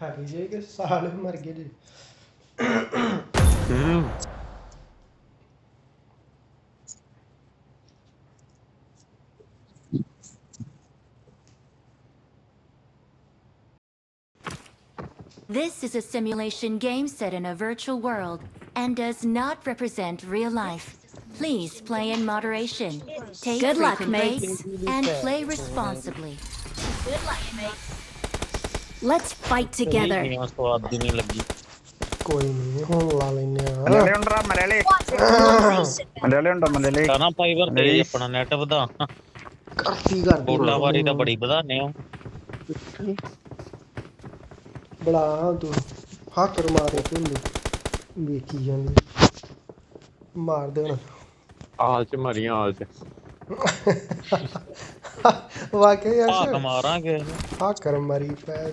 के साले मरगनी This is a simulation game set in a virtual world and does not represent real life. Please play in moderation. Take good luck, mates, and play responsibly. Good luck, mates. Let's fight together. मार दे आज मरिया आज वाकई यार मारांगे हाकर मरी पैर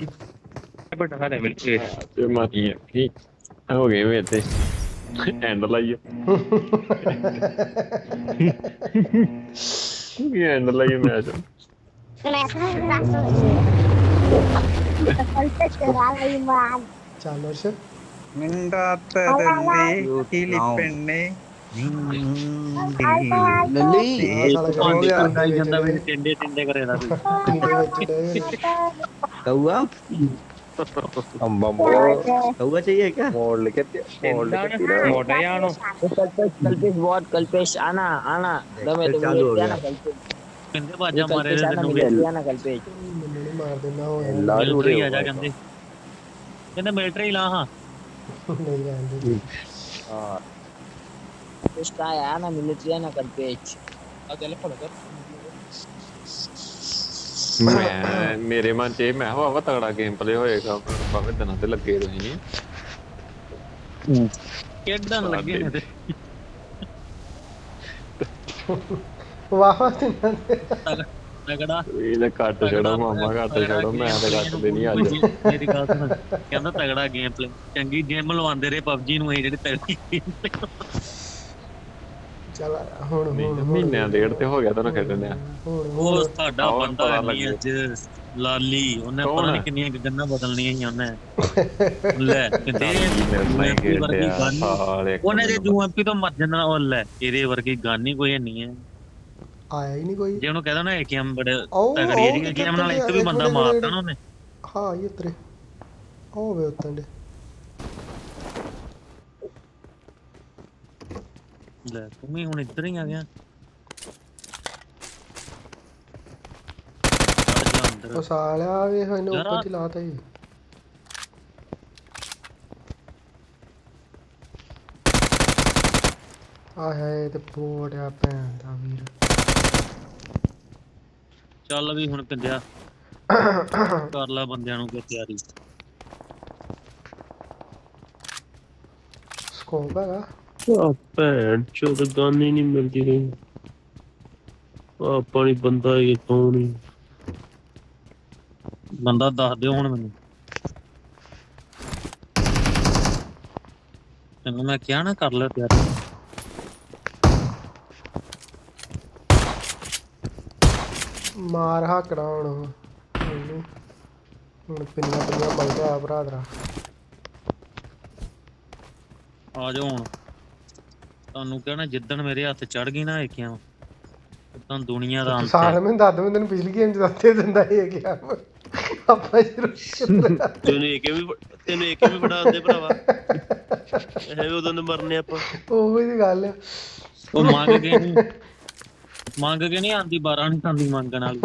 but हमारे मिलके ये मारिए ठीक हो गए वे थे एंड लाइए ये एंड लाइए मैं आज चलो से मिंदा तेरी किली पेन्ने चाहिए क्या कल्पेश आना आना मिलिट्री ला हां इसका है ना मिलिट्री है ना कल्पेश अकेले पड़ कर मैं मेरे मन से मैं हवा तगड़ा गेम प्ले होएगा बाबे दना ते लगे रही केडन लगे ने वाह तगड़ा तगड़ा ये काट छोड़ो मामा काट छोड़ो मैं तो काट देनी आज मेरी बात सुन कहंदा तगड़ा गेम प्ले चंगी गेम लवांदे रे PUBG ਨੂੰ ਇਹ ਜਿਹੜੇ तगड़ी चल ਹੁਣ ਮਹੀਨਿਆਂ ਡੇਢ ਤੇ ਹੋ ਗਿਆ ਤਾਂ ਖੇਡਣੇ ਆ ਉਹ ਸਾਡਾ ਬੰਦਾ ਨਹੀਂ ਅੱਜ ਲਾਲੀ ਉਹਨੇ ਪਤਾ ਨਹੀਂ ਕਿੰਨੀਆਂ ਗੰਨਾਂ ਬਦਲਣੀਆਂ ਹੀ ਉਹਨੇ ਲੈ ਕਿਤੇ ਵਰਗੀ ਗੰਨ ਉਹਨੇ ਦੇ ਜੂਐਮਪੀ ਤੋਂ ਮਰ ਜਾਂਦਾ ਉਹ ਲੈ ਇਹਦੇ ਵਰਗੀ ਗੰਨ ਹੀ ਕੋਈ ਨਹੀਂ ਹੈ ਆਇਆ ਹੀ ਨਹੀਂ ਕੋਈ ਜੇ ਉਹਨੂੰ ਕਹਦਾ ਨਾ ਕਿ ਹਮ ਬੜੇ ਤਗੜੀ ਜੀ ਗੇਮ ਨਾਲ ਇੱਕ ਵੀ ਬੰਦਾ ਮਾਰਦਾ ਨਾ ਉਹਨੇ ਹਾਂ ਇਹ ਤਰੇ ਉਹ ਵੇ ਉਤੰਡੇ ले तुम ही हुन इधर ही आ गया ओ साला ये हन ऊपर चिल्लाता है आ है ते पोड़या भैन दा वीर चल भी हुन पंद्या कर ला बंदियां नु की तैयारी स्कोप है पैंट चोद गन ही नहीं मिलती रही पानी बंदा ये तो नहीं बंदा दस दो हूं मैं तेन मैं क्या ना कर लो तैयारी मार हाकड़ा हूं हूं पिन्ना पिन्ना बलदा भरा दरा आ जाओ हूं ਤੁਹਾਨੂੰ ਕਹਿਣਾ ਜਿੱਦਣ ਮੇਰੇ ਹੱਥ ਚੜ ਗਈ ਨਾ ਏਕਿਆਂ ਤਾਂ ਦੁਨੀਆ ਦਾ ਅੰਤ ਸਾਲ ਮੈਂ ਦੱਦ ਮੈਂ ਤੈਨੂੰ ਪਿਛਲੀ ਗੇਮ ਚ ਦੱਸੇ ਦਿੰਦਾ ਏਕਿਆਂ ਆਪਾਂ ਤੈਨੂੰ ਏਕੇ ਵੀ ਫੜਾ ਦਿੰਦੇ ਭਰਾਵਾ ਇਹ ਉਦੋਂ ਮਰਨੇ ਆਪਾਂ ਉਹੀ ਦੀ ਗੱਲ ਉਹ ਮੰਗ ਕੇ ਨਹੀਂ ਆਂਦੀ 12 ਨਹੀਂ ਆਂਦੀ ਮੰਗਣ ਵਾਲੀ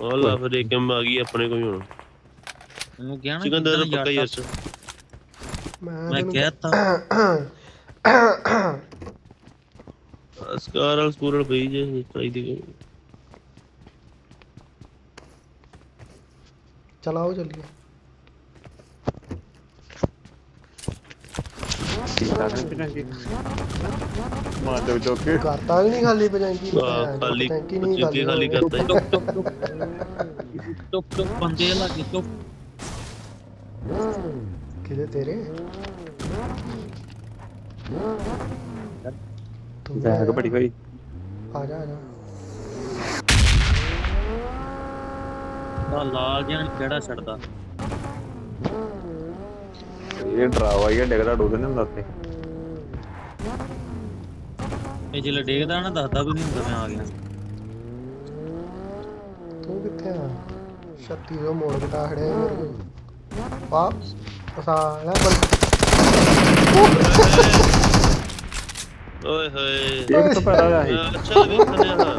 ਉਹ ਲਾ ਫਿਰ ਏਕੇ ਆ ਗਈ ਆਪਣੇ ਕੋਈ ਹੁਣ ਉਹਨੂੰ ਕਿਹਾ ਨਾ ਚਿਕੰਦਰ ਪੱਕਾ ਯਾਰ मैं कहता अस्कारल स्पूरल भाई जे ट्राई देखो चलाओ जल्दी मारो जोके करता ही नहीं खाली बजाएगी खाली नहीं खाली करता टुक टुक बंदे लगे टुक तेरे तो बड़ी भाई आ जा ला गया जड़ा छड़दा ये डरावा ये डेगदा डोदे नहीं हुंदा ते ए जिले डेगदा ना दसदा भी नहीं हुंदा मैं आ गया तू किथे आ छत्ती दा मोड़ के ताड़े वापस साला ओए होए एक तो पैदा है अच्छा देखने हां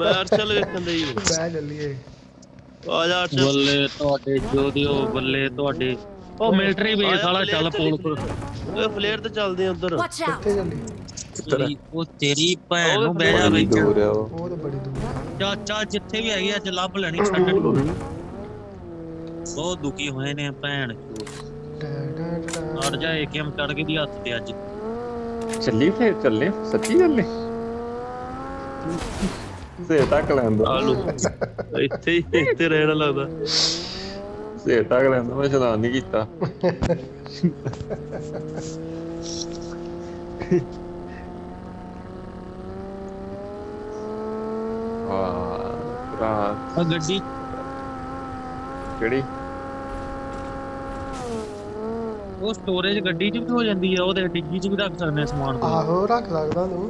बाहर चल वेखन दे ही बह जल्दी आ जा चल बल्ले तोडे जोदियो बल्ले तोडे ओ मिलिट्री बेस वाला चल पोल को ओए फ्लेयर तो चलदे उधर किथे जल्दी ओ तेरी भैन नु बह जा बेच ओ तो बड़ी दूर चाचा जिथे भी हैगी आज लभ लेनी छड्ड बहुत दुखी होए ने भैन और जा एकेएम चढ़ के दी हाथ ते आज चली फिर चलने सच्ची चलने सेटा कलंदा आलू इथे इथे रहना लगदा सेटा कलंदा मैं शराब नहीं कीता वाह गड्डी केड़ी वो स्टोरेज गड्डी च भी हो जांदी है ओदे डिग्गी च भी रख सकने सामान आहो रख सकदा तू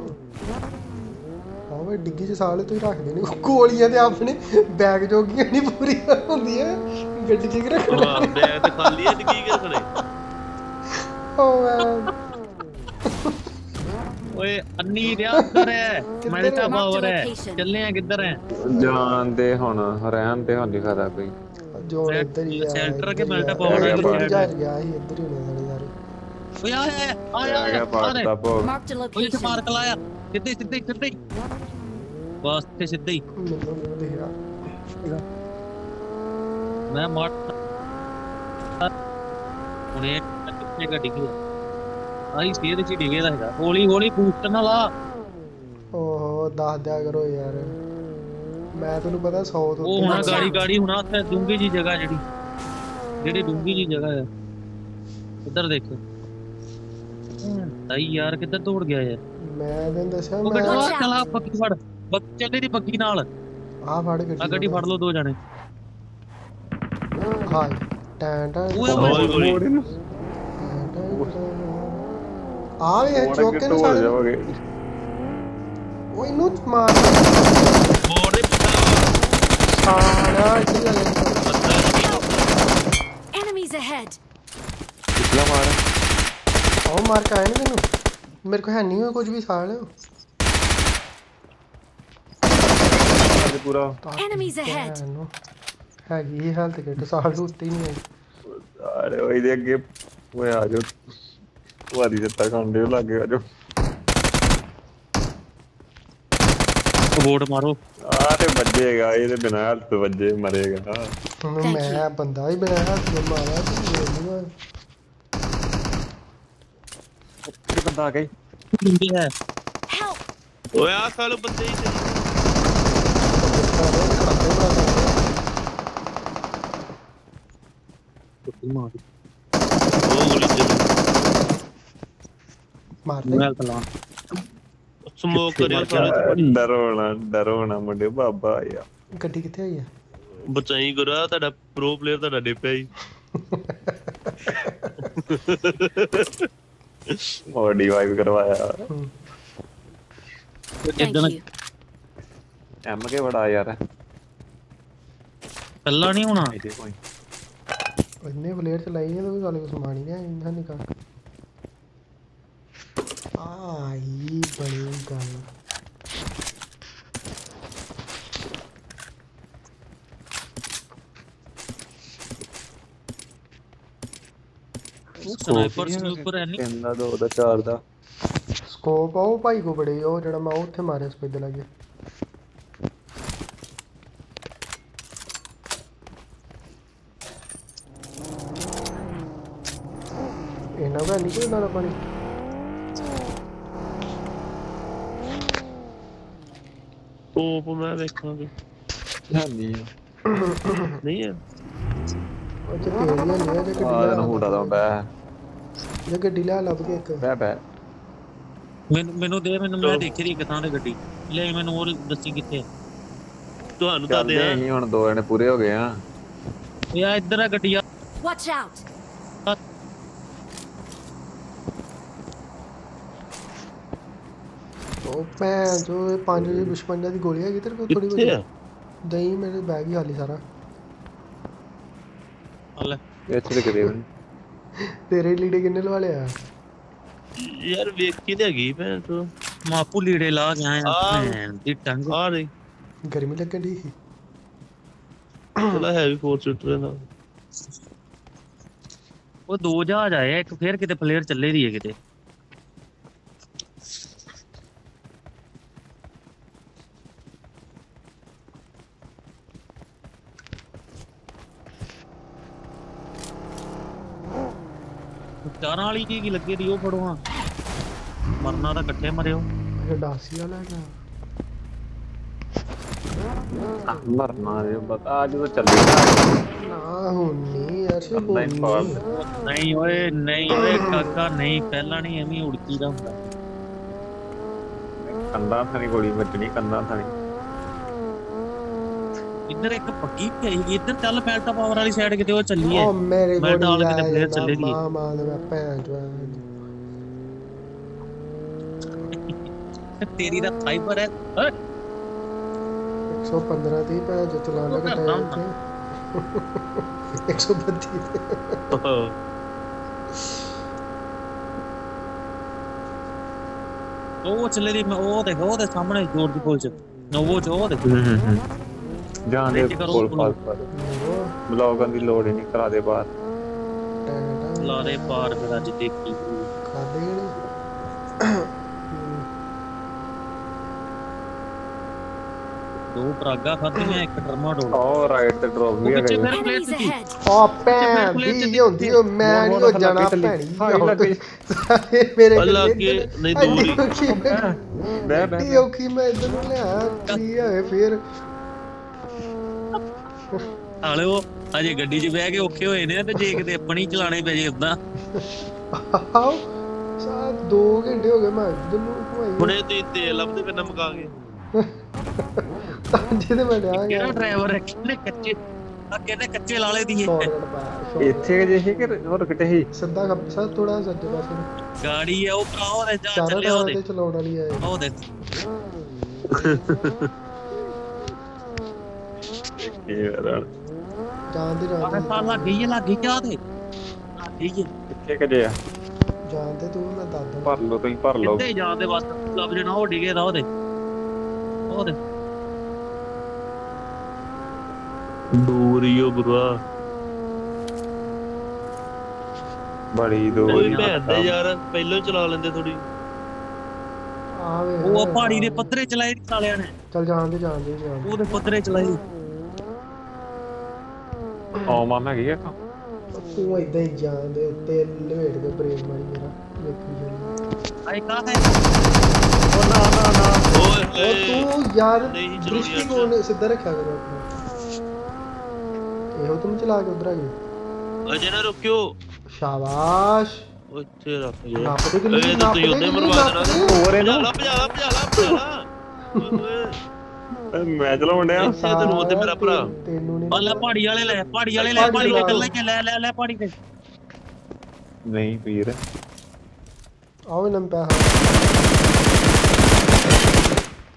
ਓਏ ਡਿੱਗੀ ਚ ਸਾਲੇ ਤੂੰ ਰੱਖ ਦੇ ਨਹੀਂ ਗੋਲੀਆਂ ਤੇ ਆਪਣੇ ਬੈਗ ਜੋਗੀਆਂ ਨਹੀਂ ਪੂਰੀਆਂ ਹੁੰਦੀਆਂ ਗੱਡੀ ਚ ਕਿ ਰੱਖਣਾ ਹਾਂ ਬੈਗ ਤੇ ਖਾਲੀ ਐ ਕੀ ਕਰਨੇ ਓਏ ਅੰਨੀ ਰਿਆ ਉਧਰ ਐ ਮੈਂ ਤਾਂ ਹੋਰ ਐ ਚੱਲੇ ਆ ਕਿੱਧਰ ਐ ਜਾਣਦੇ ਹੁਣ ਰਹਿਣ ਤੇ ਹੁਣ ਦਿਖਾਦਾ ਕੋਈ ਜੋ ਇੱਧਰ ਹੀ ਸੈਂਟਰ ਕੇ ਮਿਲਦਾ ਪਾਵਰ ਇੱਧਰ ਗਿਆ ਇੱਧਰ ਹੀ ਨੇ ਸਾਰੇ ਯਾਰ ਓਏ ਆਇਆ ਓਏ ਤੇ ਮਾਰ ਕੇ ਲਾਇਆ ਸਿੱਧੇ ਸਿੱਧੇ ਸਿੱਧੇ बस थे सीधे ही मैं मार उन्हें कितने का डिगे आई सीधे सी डिगे रहेगा होली होली बूस्ट ना ला ओहो दाह दिया करो यार मैं तो नहीं पता 100 तो ओ हुना गाड़ी गाड़ी हुना उधर डूंगी जी जगह जेडी जेडी डूंगी जी जगह है उधर देखो भाई यार किधर दौड़ गया यार मैं तो दसा मैं चला पक्की फड़ चले दी बग्गी नाल आ फड़ गड्डी फड़ लो दो जाने हां टैंट आ ये चौके ने सारे ओ इनु मार मोड़ दे सारा चला एनिमीज अहेड कितना मार ओ मार का है ना तन्नू मेरे को है नहीं है कुछ भी साले पूरा एनिमीज अहेड है ये हाल तो किट साल होती नहीं है अरे ओए दे आगे ओए आ जाओ वादी जत्ता कांडे लागे आ जाओ बोर्ड मारो आ ते बजेगा ये ते बिना हाथ पे बजे मरेगा मैं बंदा ही बिना हाथ पे मारा तू बोलूंगा तेरे बंदा आ गई बंदे है ओए आ सालो बंदे ही मार ओ गोली चल मार दे मैं चला स्मोक करियो सारे डरोना मुंडे बाबा आया गड्डी किथे आई है बचाई गुरा तड़ा प्रो प्लेयर तड़ा डेपे आई और रिवाइव करवाया एकदम एम के बड़ा यार पल्ला नहीं होना इधर कोई इतने प्लेयर चलाई है तो साले को सामान ही नहीं इनका निकाल आ ये बड़ी गल स्नाइपर के ऊपर है नहीं इतना दो दा चार दा स्कोप आओ भाई को बड़े ओ जड़ा मैं ओथे मारे स्पिद लगे निकल ना पानी तोप मैं देखांगे नहीं है नहीं है अच्छा तेरी नहीं है जगह आ ना होड़ा दा बे जगह ढीला लग के एक बे बे मैनू दे मैनू मैं देखी री कथा ने गड्डी ले मैनू और दसी किथे ਤੁਹਾਨੂੰ ਤਾਂ ਦੇ ਆ ਹੁਣ ਦੋ ਜਣੇ ਪੂਰੇ ਹੋ ਗਏ ਆ ਯਾ ਇੱਧਰ ਆ ਗੱਡੀਆਂ ਵਾਚ ਆਊਟ मैं जो 555 की गोली है किधर को थोड़ी बची दही मेरे बैग ही खाली सारा अल्ले ऐसे लग रही है तेरे लीडे कितने वाले है यार व्यक्ति दे गई मैं तो मापू लीडे ला गया है ये टंग आ रही गर्मी लग गई चला हैवी फोर्चूनर ना वो दो जहाज आए एक फिर किते प्लेयर चले रही है किते ਚਾਰਾਂ ਵਾਲੀ ਕੀ ਲੱਗੇ ਦੀ ਉਹ ਫੜੋ ਹਾਂ ਮਰਨਾ ਤਾਂ ਇਕੱਠੇ ਮਰਿਓ ਇਹ ਡਾਸੀ ਵਾਲਾ ਹੈਗਾ ਮਰਨਾ ਰੇ ਬਤਾ ਅੱਜ ਤਾਂ ਚੱਲੇ ਨਾ ਹੋਣੀ ਅਸ਼ੇ ਨਹੀਂ ਓਏ ਨਹੀਂ ਓਏ ਕਾਕਾ ਨਹੀਂ ਪਹਿਲਾਂ ਨਹੀਂ ਐਵੇਂ ਉੜਕੀ ਦਾ ਹੁੰਦਾ ਕੰਦਾ ਥਾਣੀ ਗੋਲੀ ਵੱਜਣੀ ਕੰਦਾ ਥਾਣੀ ਇੱਧਰ ਇੱਕ ਪੱਕੀ ਪਈ ਇੱਧਰ ਚੱਲ ਪੈਲਟਾ ਪਾਵਰ ਵਾਲੀ ਸਾਈਡ ਕਿਤੇ ਉਹ ਚੱਲੀ ਹੈ ਮੈਂ ਨਾਲ ਕਿਤੇ ਪਲੇਅਰ ਚੱਲੇ ਦੀ ਮਾਂ ਮਾਂ ਦੇ ਭੈਣ ਚੋਂ ਤੇਰੀ ਦਾ ਫਾਈਬਰ ਹੈ 115 ਦੀ ਪੈ ਜੋ ਚਲਾ ਲੈ ਕੇ ਟਾਈਮ ਤੇ 132 ਉਹ ਚੱਲੇ ਦੀ ਮੈਂ ਉਹ ਦੇਖੋ ਉਹਦੇ ਸਾਹਮਣੇ ਜੋਰ ਦੀ ਪੁੱਲ ਚ ਨੋਵੋ ਜੋ ਦੇਖੋ जान दे बोल पास पर ब्लॉग अंदर लोड ही नहीं करा दे बाहर लारे पार मेरा जी देखी खा दे दो प्रागा खाती है एक टर्माडोल और राइट द ड्रॉप भी है ओ पैन भी होती है मैं नहीं जाना पैनी मेरे लगे नहीं दूरी मैं ये ओखी मैं इधर ले आ लिया है फिर ਹਾਲੇ ਉਹ ਅਜੇ ਗੱਡੀ 'ਚ ਬਹਿ ਕੇ ਔਖੇ ਹੋਏ ਨੇ ਤੇ ਜੇ ਕਿਤੇ ਆਪਣੀ ਚਲਾਣੇ ਪੈ ਜੇ ਉਦਾਂ ਆਓ ਸਾਹ 2 ਘੰਟੇ ਹੋ ਗਏ ਮੈਂ ਜਿੰਨੂੰ ਘੁਮਾਈ ਹੁਣੇ ਤੇ ਤੇਲ ਲੱਭਦੇ ਪੈ ਨਮਕਾ ਕੇ ਜਿਹਦੇ ਮੈਂ ਲਿਆ ਕਿਹੜਾ ਡਰਾਈਵਰ ਹੈ ਕਿਹਨੇ ਕੱਚੇ ਅੱਗੇ ਨੇ ਕੱਚੇ ਲਾਲੇ ਦੀ ਇੱਥੇ ਜੇ ਸੀ ਕਿ ਹੋਰ ਕਿਤੇ ਸੀ ਸਿੱਧਾ ਖੱਬ ਸਾਹ ਥੋੜਾ ਸੱਜੇ ਪਾਸੇ ਗਾੜੀ ਆ ਉਹ ਕਾਹੋ ਰੇ ਜਾ ਚੱਲੇ ਉਹਦੇ ਚਲਾਉਣ ਵਾਲੀ ਆ ਉਹ ਦੇ ਯਾਰ ਜਾਂਦੇ ਰਾਹ ਸਾਲਾ ਗਈ ਲੱਗੀ ਕਿਆ ਤੇ ਠੀਕ ਹੈ ਕਿੱਥੇ ਕਦੇ ਆ ਜਾਂਦੇ ਤੂੰ ਨਾ ਦੱਦ ਭਰ ਲੋ ਤੁਸੀਂ ਭਰ ਲੋ ਕਿੱਥੇ ਜਾਂਦੇ ਬਸ ਲੱਭ ਜਣਾ ਉਹ ਡਿਗੇ ਰਾਹ ਉਹਦੇ ਉਹਦੇ ਦੂਰੀਓ ਬੁਰਾ ਬੜੀ ਦੂਰੀ ਭੈਦੇ ਯਾਰ ਪਹਿਲਾਂ ਚਲਾ ਲੈਂਦੇ ਥੋੜੀ ਆਵੇ ਉਹ ਪਹਾੜੀ ਦੇ ਪੱਤਰੇ ਚਲਾਏ ਸਾਲਿਆਂ ਨੇ ਚਲ ਜਾਂਦੇ ਜਾਂਦੇ ਉਹਦੇ ਪੱਤਰੇ ਚਲਾਏ ਆ ਮਾਮਾ ਗਿਆ ਕਾ ਤੂੰ ਇਦਾਂ ਹੀ ਜਾਂਦੇ ਉੱਤੇ ਲਵੇਟ ਕੇ ਬ੍ਰੇਕ ਮਾਰੀ ਮੇਰਾ ਦੇਖੀ ਜਰੀ ਆਏ ਕਾ ਹੈ ਉਹ ਨਾ ਨਾ ਨਾ ਉਹ ਤੂੰ ਯਾਰ ਦ੍ਰਿਸ਼ਟੀਕੋਣ ਸਿੱਧਾ ਰੱਖਿਆ ਕਰੋ ਆਪਣਾ ਇਹੋ ਤੁਮ ਚਲਾ ਕੇ ਉਧਰ ਆ ਗਏ ਅਜੇ ਨਾ ਰੁਕਿਓ ਸ਼ਾਬਾਸ਼ ਉੱਥੇ ਰੱਖ ਜੇ ਇਹ ਤਾਂ ਤੂੰ ਉਹਦੇ ਮਰਵਾ ਦੇਣਾ ਹੋਰ ਇਹਨੂੰ ਭਜਾ ਭਜਾ ਮੈਂ ਚਲਾਉਣ ਡਿਆ ਇੱਥੇ ਤੈਨੂੰ ਉੱਤੇ ਮੇਰਾ ਭਰਾ ਅੱਲਾ ਪਹਾੜੀ ਵਾਲੇ ਲੈ ਪਹਾੜੀ ਤੇ ਕੱਲਾ ਹੀ ਲੈ ਲੈ ਲੈ ਪਹਾੜੀ ਤੇ ਨਹੀਂ ਵੀਰ ਆਵੇ ਲੰਪਾ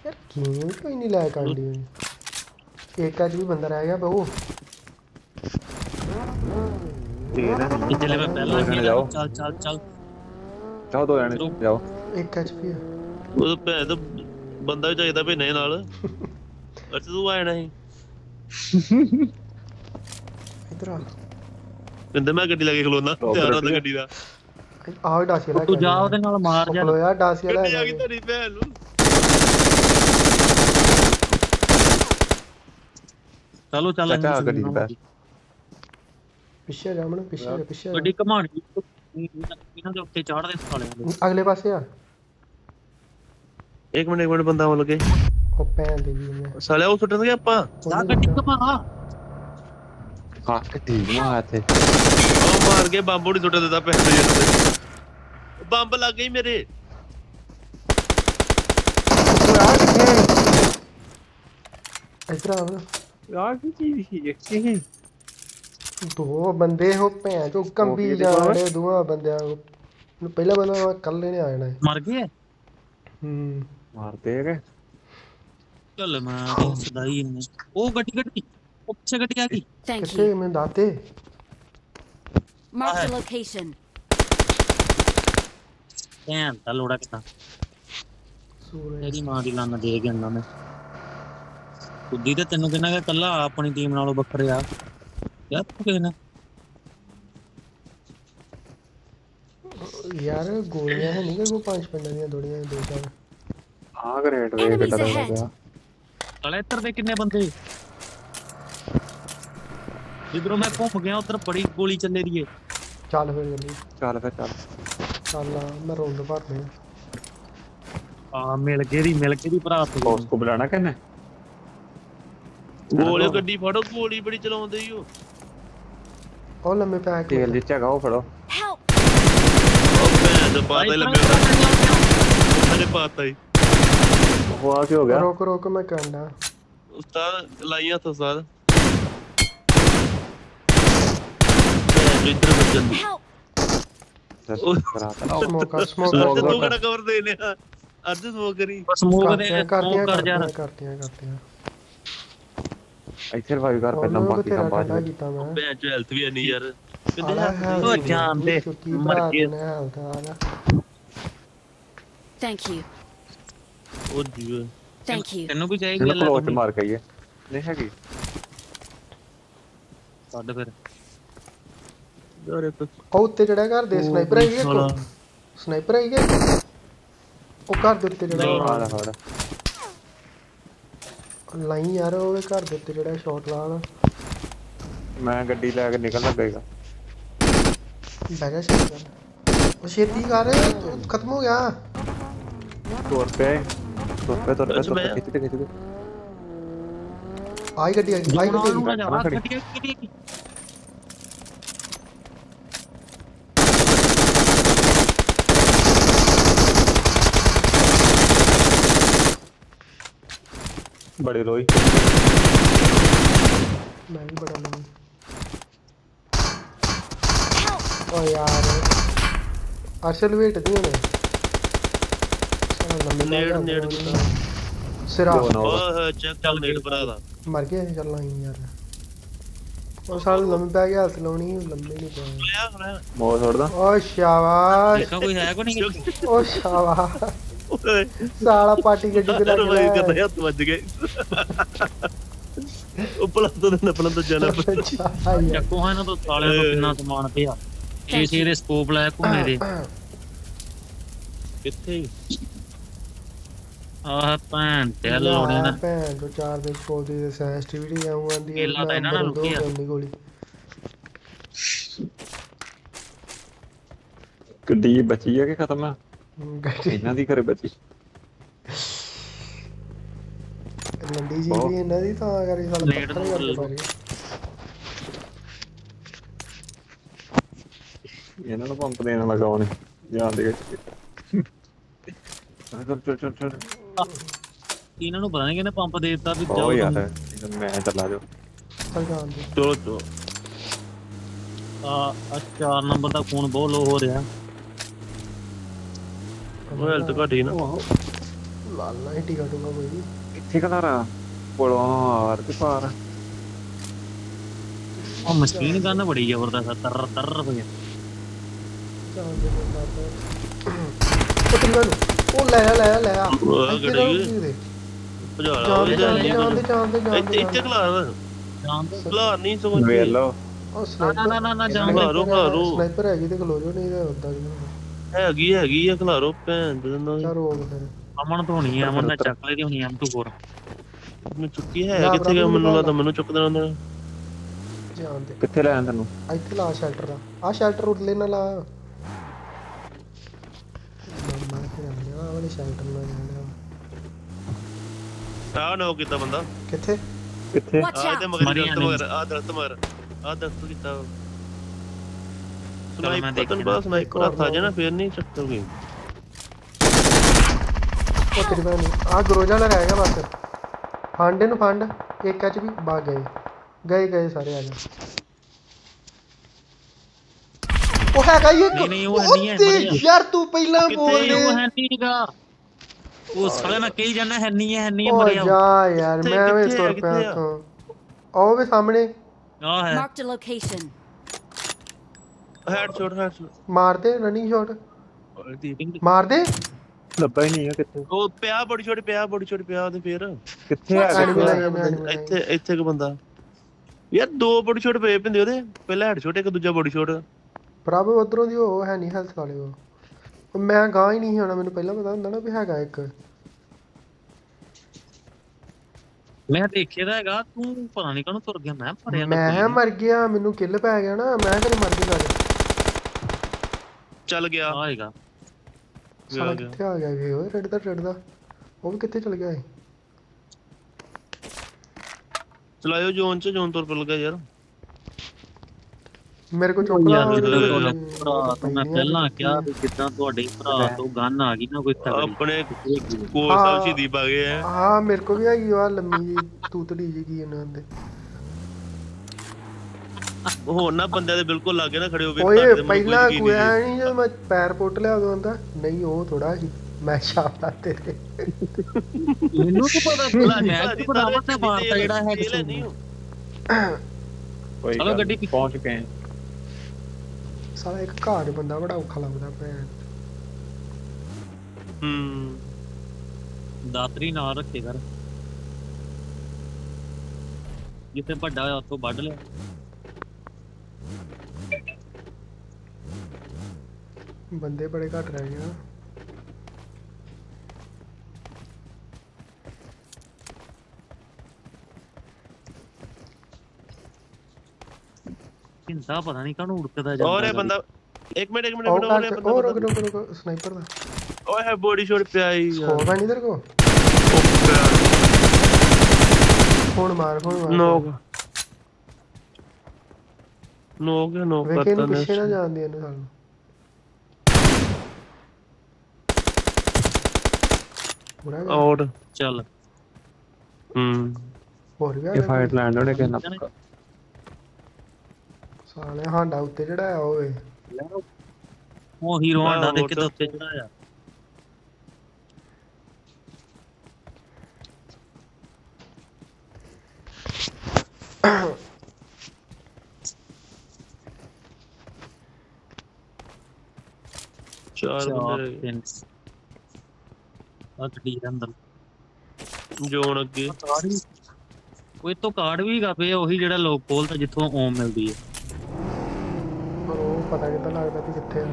ਯਾਰ ਕਿਉਂ ਕੋਈ ਨਹੀਂ ਲੈ ਕਾਂਡੀ ਇੱਕ ਅੱਜ ਵੀ ਬੰਦਾ ਰਹਿ ਗਿਆ ਬਹੁ ਤੇਰਾ ਇੱਥੇ ਲੈ ਮੈਂ ਪਹਿਲਾਂ ਗਿਆ ਚੱਲ ਚੱਲ ਚੱਲ ਜਾਓ ਦੋ ਜਾਣੇ ਜਾਓ ਇੱਕ ਅੱਜ ਵੀ ਉਹ ਭੈ ਤਾਂ ਬੰਦਾ ਵੀ ਚਾਹੀਦਾ ਭੇਨੇ ਨਾਲ ਅੱਛਾ ਤੂੰ ਆਇਆ ਨਹੀਂ ਇਧਰ ਆ ਪਿੰਦੇ ਮੈਂ ਗੱਡੀ ਲਾ ਕੇ ਖਲੋਣਾ ਤਿਆਰ ਹੋ ਗੱਡੀ ਦਾ ਆਹ ਡਾਸੀ ਵਾਲਾ ਤੂੰ ਜਾ ਉਹਦੇ ਨਾਲ ਮਾਰ ਜਾ ਲੋ ਯਾਰ ਡਾਸੀ ਵਾਲਾ ਗੱਡੀ ਆ ਗਈ ਤੇਰੀ ਭੈਣ ਨੂੰ ਚਲੋ ਚੱਲ ਅੱਛਾ ਗੱਡੀ ਦਾ ਪਿੱਛੇ ਜਾ ਮਨ ਪਿੱਛੇ ਗੱਡੀ ਘਮਾਣੀ ਇਹਨਾਂ ਦੇ ਉੱਤੇ ਚੜ੍ਹਦੇ ਸਾਲੇ ਅਗਲੇ ਪਾਸੇ ਆ एक मिनट बंदा हो लगे ओ पैन दे दी साले वो सुटन गए अपा जा गड्डी कमा हां गड्डी मार थे ओ मार के बम बड़ी सुट देता पैन दे बम लग गई मेरे ओ यार यार दो बंदे हो जो कम भी जा रहे दुआ बंदे पहला बंदा कल लेने आना है मार गए मार देगा चल मैं सदाई हूं ओ गटी गटी पीछे गटी आ गई कैसे मैं दाते मार्क लोकेशन यार तलोड़ा कितना तेरी मां दी लाना दे के अंदा मैं खुदी ते तन्नू कहना कि कल्ला अपनी टीम नालों बखरे आ यार तू कहना यार गोलियां है नहीं को पांच पंडा दिया थोड़ी दो चार हां ग्रेट वे बेटा साले इधर दे कितने बंदे इधरों मैं घूम गया उधर बड़ी गोली चले रही है चल फिर चल मैं रोंद भर में हां मिल गई भरा बॉस को बुलाना कहना गोली गड्डी फड़ो गोली बड़ी चलाउंदे हो ओ लम्बे पैक तेल दिचा गाओ फड़ो ओ मैं दबाते लम्बे अरे पाता ही हुआ क्या हो गया रोक मैं करना उस्ताद लाइया था उस्ताद इधर बचन स्मोक तू कड़ा कवर दे ले आज स्मोक करी स्मोक कर जाना करते हैं आई सरवाइव कर पहला बाकी का बाद में बेंच हेल्थ भी नहीं यार ओ जान दे मर गया थैंक यू ओ जीव थैंक यू तन्नू भी जाएगी ले क्लोज मार के ये ले है कि साडे फिर जोरे पे कौते चढ़ा कर दे स्नाइपर आई है को स्नाइपर आई है ओ कर देते चढ़ा हां लाइन यार ओए कर देते चढ़ा शॉट लाना मैं गड्डी लेके निकल लगेगा बैगा शॉट शेती कर खत्म हो गया तो पे आई गड्डी बड़े लोई मैं भी बड़ा लोई ओ यार असल वेट दिए मैं नेड सिरा ओए चेक चल नेड भरा दा मर गया चल आई यार ओ साल लंबे पै गया हाथ लाउनी लंबे नहीं पा बहुत छोड़ दा ओ शाबाश देखो कोई है को नहीं ओ शाबाश साला पार्टी गड्डी पे लग गया हाथ बज गए उपलब्ध तो ना अपना तो जाना चक्को है ना तो साले को कितना सामान पे ये सीधे स्कोप लाया को मेरे किथे ਆਹ ਪੈਨ ਤੇ ਲੋੜੇ ਨਾ ਪੈਨ ਦੋ ਚਾਰ ਦੇ ਕੋਲ ਦੀ ਸੈਂਸਿਟੀਵਿਟੀ ਆਉਂ ਆਂਦੀ ਹੈ ਲਾ ਇਹਨਾਂ ਨਾਲ ਲੁਕੀ ਆਂਦੀ ਗੋਲੀ ਗੱਡੀ ਬਚੀ ਹੈ ਕਿ ਖਤਮ ਹੈ ਇਹਨਾਂ ਦੀ ਘਰੇ ਬਚੀ ਲੰਡੀ ਜੀ ਦੀ ਇਹਨਾਂ ਦੀ ਤਾਂ ਕਰੀ ਸਾਲ ਲੇਟ ਕਰਦੇ ਇਹਨਾਂ ਨੂੰ ਪੰਪ ਦੇਣ ਲਗਾਉਣੇ ਜਾਂਦੇ चल ਇਹਨਾਂ ਨੂੰ ਪਤਾ ਨਹੀਂ ਕਿਹਨੇ ਪੰਪ ਦੇ ਦਿੱਤਾ ਵੀ ਜਾਓ ਯਾਰ ਮੈਂ ਚੱਲਾ ਜੋ ਚਲੋ ਆ 4 ਨੰਬਰ ਦਾ ਫੋਨ ਬਹੁਤ ਲੋ ਹੋ ਰਿਹਾ ਉਹ ਹੈਲਥ ਘਟੀ ਨਾ ਲਾਲਾ ਹੀ ਟਿਕਾ ਟੂਗਾ ਕੋਈ ਕਿੱਥੇ ਕਲਾਰਾ ਕੋਲੋਂ ਆਰ ਕੇ ਪਾਰ ਉਹ ਮਸ਼ੀਨ ਗਨ ਬੜੀ ਜ਼ਬਰਦਸਤ ਤਰ ਤਰ ਹੋ ਗਿਆ ਉਹ ਲੈ ਆ ਜਾਂਦੇ ਇੱਥੇ ਖਲਾਰ ਨਹੀਂ ਸਗੋਂ ਵੇਖ ਲਓ ਨਾ ਖਲਾਰੋ ਸਨਾਈਪਰ ਹੈਗੀ ਤੇ ਖਲੋਜੋ ਨਹੀਂ ਤਾਂ ਹੁੰਦਾ ਹੈਗੀ ਆ ਖਲਾਰੋ ਭੈਣ ਦਿੰਦਾ ਅਮਨ ਤੋਂ ਹੋਣੀ ਆ ਅਮਨ ਨਾਲ ਚੱਕ ਲੈਦੀ ਹੋਣੀ ਅਮ ਤੋਂ ਹੋਰ ਮੈਨੂੰ ਚੁੱਕੀ ਹੈ ਕਿੱਥੇ ਗਿਆ ਮੈਨੂੰ ਲੱਗਦਾ ਮੈਨੂੰ ਚੁੱਕ ਦੇਣਾ ਉਹਨਾਂ ਜਾਂਦੇ ਕਿੱਥੇ ਲੈ ਆਂ ਤੈਨੂੰ ਇੱਥੇ ਲਾ ਸ਼ੈਲਟਰ ਆ ਸ਼ੈਲਟਰ ਉਰਲੇ ਨਾਲ ਆ वाले शेल्टर में जाने टाउन हो कितना बंदा किथे आ दरख्त मगर कितना सुनाई पता था जना फिर नहीं सकतोगे ओ तेरी बहन आ ग्रोजा लगाएगा बस फांडे नु फांड एक कैच भी भाग गए गए गए सारे आगे। ओ है का ये नहीं वो नहीं है यार तू पहला बोल दे वो है नहीं का वो साला ना कहीं जाना है नहीं मरे जा यार मैं वे स्टोर पे हूं आओ वे सामने हां है मार्क द लोकेशन हेडशॉट मार दे रनिंग शॉट लब्बा ही नहीं है कितने ओ बड़ी छोटी पे आ दे फिर कितने आ गए इथे इथे का बंदा यार दो बड़ी छोटे पे पंदे ओदे पहला हेडशॉट एक दूसरा बड़ी छोट प्रभ उधरों की वो है नहीं हेल्थ वाले वो मैं गां ही नहीं होना मैंने पहला पता होंगे ना भी हैगा एक मैं देखिए था हैगा तू पता नहीं कहां तुर गया मैं पर मैं मर गया मेनू किल पै गया ना मैं कदे मर गया चल गया आएगा साला किथे आ गया ये ओए रड़दा वो भी किथे चल गया है चलायो जोन से जोन तौर पर लगा यार मेरे को चोकला मैं पहला क्या कितना तोड़े भरा तो गन आ गई ना कोई अपने को सब चीज दीप आ गए हैं हां मेरे को भी आ गई यार लंबी तूतड़ी जी की इन्हां दे हो ना बंदे दे बिल्कुल लागे ना खड़े हो बे ओए पहला कोया नहीं जो मैं पैर पोट ले आंदा बंदा नहीं हो थोड़ा ही मैं शाबा तेरे मेनू को पता चला मैं को नाम से मारता जेड़ा है नहीं कोई चलो गड्डी पहुंच गए हैं साला एक कार बंदा बड़ा औखा लगदा भैन दातरी ना रखे कर जिथे बड़ा होया तो बढ़ ले बंदे बड़े घट रह गए ना दा पता नहीं कहां उड़कदा जा और ये बंदा एक मिनट और रुक स्नाइपर दा ओए है बॉडी शॉट पे आई यार होगा नहीं इधर को फोन मार नो पता नहीं पीछे ना जान दिया ना सानू और चल और ये फाइट लैंड होने के ना साले हांडा उत्ते चढ़ाया ओए वो हीरो हांडा देख के उत्ते चढ़ाया चार बंदे आ गए अंदर जोन अगे कोई तो कार्ड भी हैगा पे वही जेड़ा लोग पोल ता जिथों ओम मिलदी है पता कितना लगता भी किथे है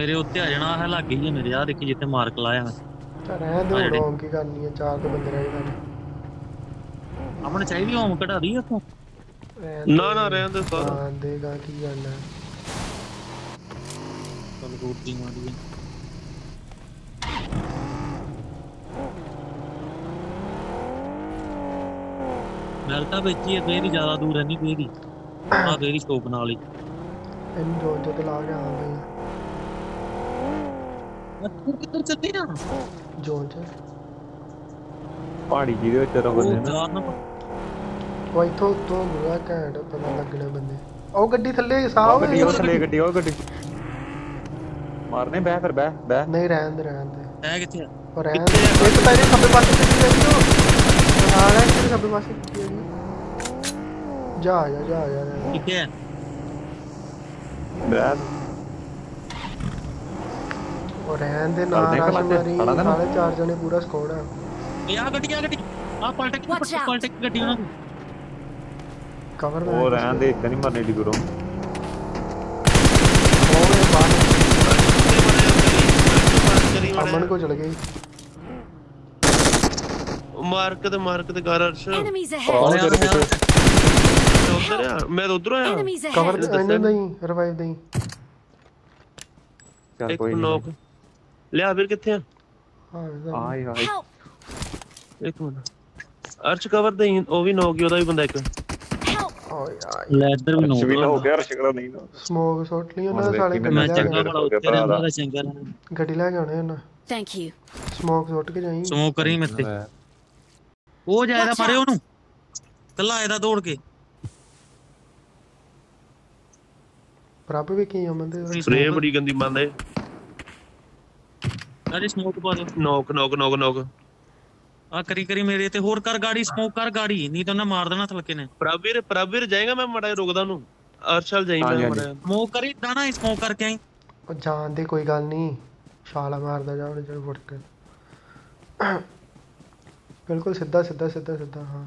मेरे उत्ते आ जाना है लग गई है मेरे यार देखी जिथे मार्क लाया मैं तो रह दो डोंग की करनी है चार के बंदे रह गए हमने चाहिए होम कटा दी इसको ना रहन दे सारा देगा की करना चल गोटी मारी नलता बेची है तेरी ज्यादा दूर है नहीं तेरी ਆ ਤੇਰੀ ਸਟੋਪ ਨਾਲ ਹੀ ਇਹਨੂੰ ਜੋਨ ਤੋਂ ਲਾ ਕੇ ਆਉਂਦਾ ਹੀ ਮੱਤੂ ਕਿੱਧਰ ਚੱਲੀ ਨਾ ਜੋਨ ਚ ਪਹਾੜੀ ਜਿਹਦੇ ਵਿੱਚ ਰੋ ਬੰਦੇ ਨਾ ਕੋਈ ਤੋਂ ਬੁਰਾ ਘੈਂਟ ਪਤਾ ਲੱਗਣਾ ਬੰਦੇ ਉਹ ਗੱਡੀ ਥੱਲੇ ਸਾਹ ਗੱਡੀ ਮਾਰਨੇ ਬਹਿ ਫਿਰ ਬਹਿ ਨਹੀਂ ਰਹਿਣ ਦੇ ਹੈ ਕਿੱਥੇ ਉਹ ਰਹਿਣ ਦੇ ਇੱਕ ਪੈਰੇ ਖੱਬੇ ਪਾਸੇ ਕਿੱਥੇ ਲੱਗੀ ਉਹ ਆ ਰਿਹਾ ਕਿ ਖੱਬੇ ਪਾਸੇ ਕਿੱਥੇ ਲੱਗੀ जा ठीक है बैठ और रहन दे ना सारे चार जने पूरा स्क्वाड है यहां गड्डी आ कांटेक्ट गड्डी ना कवर और रहन दे इतनी मरने दी करो ओए बात अमन को चल गई मार्क ते कर अर्श उधर यार मैं उधर आया कवर नहीं रिवाइव नहीं क्या कोई नॉक ले आ फिर किथे है हाय एक मिनट अर्च कवर दे वो भी नॉक ही ओदा भी बंदा एक ओ यार ले इधर भी नॉक भी हो गया अर्च का नहीं ना स्मोक शॉट लिया ना साले मैं चंगा बड़ा उत्तर वाला चंगा गड्डी लेके आने ना थैंक यू स्मोक शॉट के जाई स्मोक करी मत हो जाएगा मारे ओनू कल्ला आएगा दौड़ के प्रापर भी की हमंदे स्प्रे बड़ी गंदी मांदे गाड़ी स्मोक पा नोक नोक नोक नोक आ करी करी मेरे ते होर कर गाड़ी स्मोक कर गाड़ी नहीं तो ना मार देना थलके ने प्रावीर प्रावीर जाएगा मैं मड़ा रोकदा नु अर्शल जाई मैं स्मोक करी दाना स्मोक करके आई ओ जान दे कोई गल नहीं शाला मारदा जाओ जड़ फट के बिल्कुल सीधा सीधा सीधा सीधा हां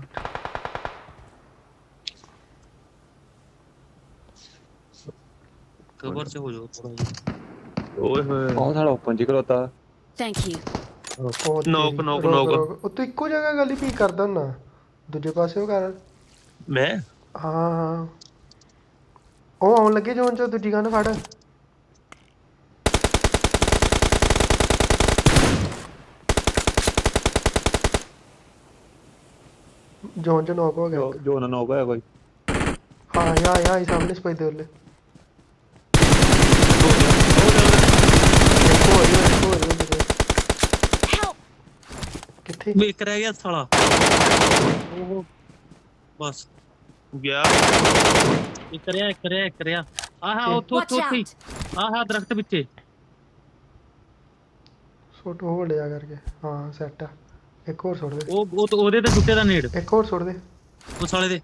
कवर से हो जाओ थोड़ा ओए होए कौन साला ओपन जी करता थैंक यू नोक नोक नोक तू इको जगह गली पी करदा ना दूजे पासे हो कर मैं हां हां ओ आउन लगे जोन चो दूजी गन फड़ जोन जो नॉक हो गया जो ना नॉक है कोई हां यार यार सामने से पैदे ले बिक रह गया साला ओहो बस गया एक रहा आहा ओथो छोटी आहा दरख्त पीछे शॉट हो गया करके हां सेट है एक और छोड़ दे ओ तो ओदे ते गुट्टे दा नीड एक और छोड़ दे ओ साले दे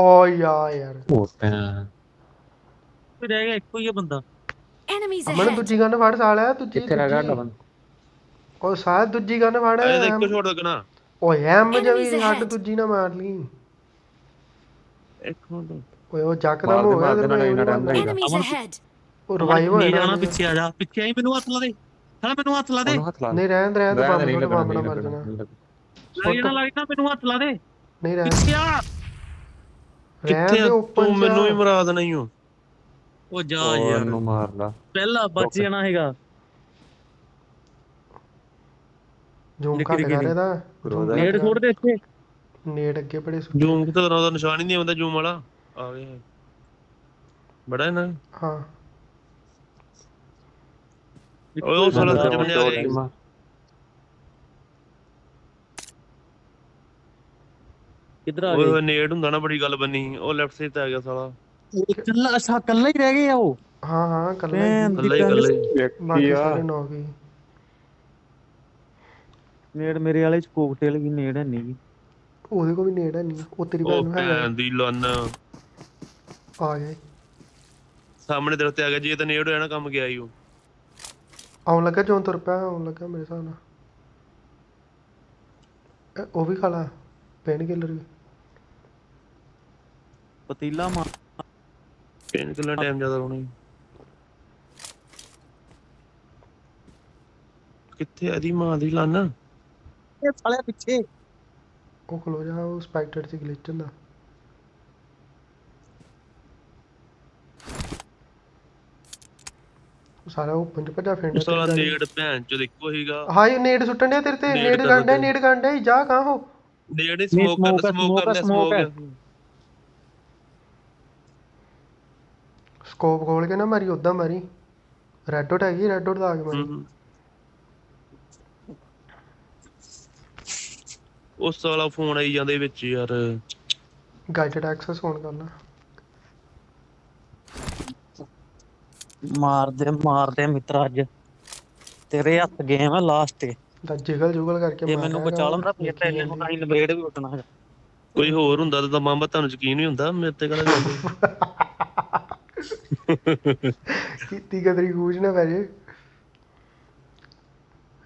ओ यार ओपे कोई रह गया एक कोई ये बंदा मैंने दूजी गन फाड़ साला दूजी किथे रह गया ओ साथ दूजी गन फाड़ अरे एक छोड़ दे ना ओ एम जवी हट दूजी ना मार ली एक और ओए ओ जकदम हो गया ओ रिवाइव हो जाना पीछे आ जा पीछे आई मेनू हाथ ला दे साला मेनू हाथ ला दे नहीं रहन रहन तो बम ना मर जाना लगना मेनू हाथ ला दे नहीं रहन किथे तू मेनू ही मरा देना ही ओ जा यार नो मार ला पहला बच जाना हैगा झूम का करेदा नेट छोड़ दे इथे नेट अगे बड़े झूम तो करा निशान ही नहीं आंदा झूम वाला आ गया बड़ा है ना हां ओए साला सज्जे बने आ रहे किधर आ गए ओए नेट हुंदा ना बड़ी गल बनी ओ लेफ्ट से आ गया साला कल्ला अच्छा कल्ला ही रह गए वो हां हां कल्ला ही सारे नौ गए नेट मेरे वाले च कोकटेल की नेट है नहीं ओदे को भी नेट है नहीं ओ तेरी बहन है भैन दी लन आ गए सामने दरते आ गया जी ये तो नेट होया ना काम गया ही वो आउन लगा जोन तुर पे आउन लगा मेरे साथ ना ओ भी खाला पेन किलर भी पतीला मार पेन किलर टाइम ज्यादा होना किथे अदी मां दी लाना ये साले पीछे ओ खलो जा ओ स्पाइडर से ग्लिच हुंदा सारा वो पंज पंजा फेंड साला नेड भैन चो देखो हीगा हां ये नेड सुटन दे तेरे ते नेड गंडा ही जा कहां हो नेड स्मोक कर स्कोप खोल के ना मारी उदा मारी रेड डॉट हैगी रेड डॉट दा के मारी ओ साला फोन आई जांदे विच यार गाइडेड एक्सेस ऑन करना मार दे मित्रा आज तेरे हाथ गेम है लास्ट ते जिगल जुगल करके ये मेनू बचा लो मेरा पेट है इन्हें कहीं नबेड़ भी उठना है कोई होर हुंदा तो मामा तानू यकीन नहीं हुंदा मेरे ते गल्ल कितनी गदरी गूज ना पैजे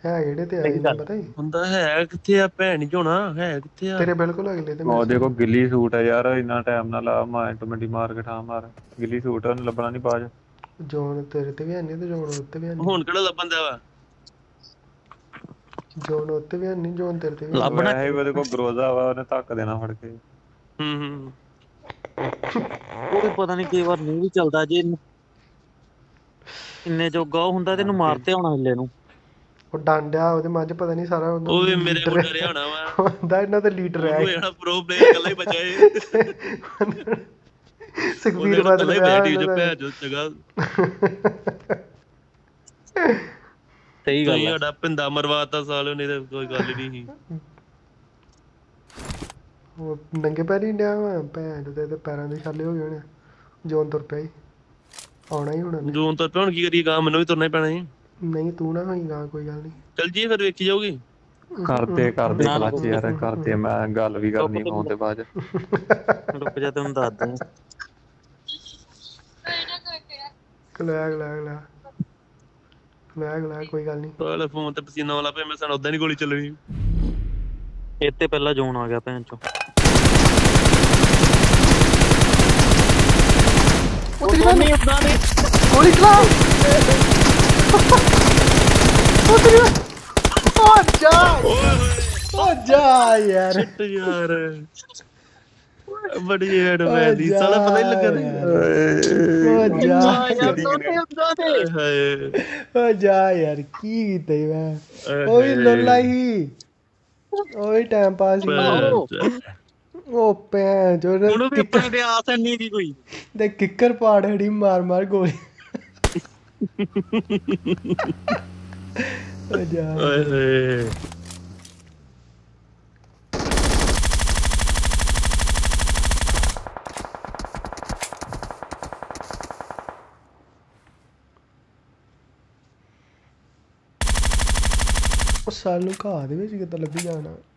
है एड़े ते आई पता ही हुंदा है किथे आ भैन जोना है किथे तेरे बिल्कुल अगले ते ओ देखो गिल्ली सूट है यार इतना टाइम ना ला मैं ऑटोमेटिक मार के ठा मार गिल्ली सूट है लबना नहीं पाज जोन तेरे ते भी है नहीं तो जोन उत्ते भी है नहीं हुन केड़ा लबन देवा जोन उत्ते भी है नहीं जोन तेरे ते भी लबना है वो देखो ग्रोजा वा ने धक्का देना फड़ के कोई पता नहीं कई बार नहीं भी चलदा जे इन्ने जो गाव हुंदा तेनु मारते होना इल्ले नु ओ डांडा ओदे मज पता नहीं सारा ओए मेरे को डरे होना वा हुंदा इना ते लीडर है ओए एड़ा प्रो प्लेयर कल्ला ही बचा है सुखबीर बादल बैठी जो पे जो जगह ਸਹੀ ਗੱਲ ਹੈ ਤੁਹਾਡਾ ਪਿੰਦਾ ਮਰਵਾਤਾ ਸਾਲਿਓ ਨਹੀਂ ਤੇ ਕੋਈ ਗੱਲ ਨਹੀਂ ਸੀ ਉਹ ਨੰਗੇ ਪੈਰੀ ਡਿਆ ਮੈਂ ਭੈਣ ਤੇ ਪੈਰਾਂ ਦੇ ਛਾਲੇ ਹੋ ਗਏ ਹੋਣੇ ਜੋਨ ਤੁਰ ਪਿਆ ਆਉਣਾ ਹੀ ਹੁਣ ਜੋਨ ਤੁਰ ਪਿਆ ਹੁਣ ਕੀ ਕਰੀਏ ਗਾ ਮੈਨੂੰ ਵੀ ਤੁਰਨਾ ਹੀ ਪੈਣਾ ਹੈ ਨਹੀਂ ਤੂੰ ਨਾ ਹੋਈ ਗਾ ਕੋਈ ਗੱਲ ਨਹੀਂ ਚਲ ਜੀ ਫਿਰ ਵੇਖੀ ਜਾਊਗੀ ਕਰਦੇ ਕਰਦੇ ਕਲਾਚ ਯਾਰ ਕਰਦੇ ਮੈਂ ਗੱਲ ਵੀ ਕਰਨੀ ਹੋਂ ਤੇ ਬਾਅਦ ਰੁਕ ਜਾ ਤੈਨੂੰ ਦੱਸ ਦਾਂ ਕਲਾਗ ਲਾਗ ਲਾ ਕਲਾਗ ਲਾ ਕੋਈ ਗੱਲ ਨਹੀਂ ਪਹਿਲੇ ਫੋਨ ਤੇ ਪਸੀਨਾ ਵਾਲਾ ਪਏ ਮੈਂ ਸਾਨੂੰ ਉਦਾਂ ਨਹੀਂ ਗੋਲੀ ਚੱਲਣੀ ਇੱਥੇ ਪਹਿਲਾਂ ਜ਼ੋਨ ਆ ਗਿਆ ਭੈਣ ਚੋ ਉਹ ਤੇਰੀ ਨਹੀਂ ਉਦਾਂ ਨਹੀਂ ਗੋਲੀ ਚਲਾ ਉਹ ਤੇਰੀ जा यार यार बड़ी दी साला पता ही लगा यार की ओए टाइम पास ओ कोई दे किकर पाड़ हड़ी मार मार गोली सालू घाह दे विच कित्थे लभी जाना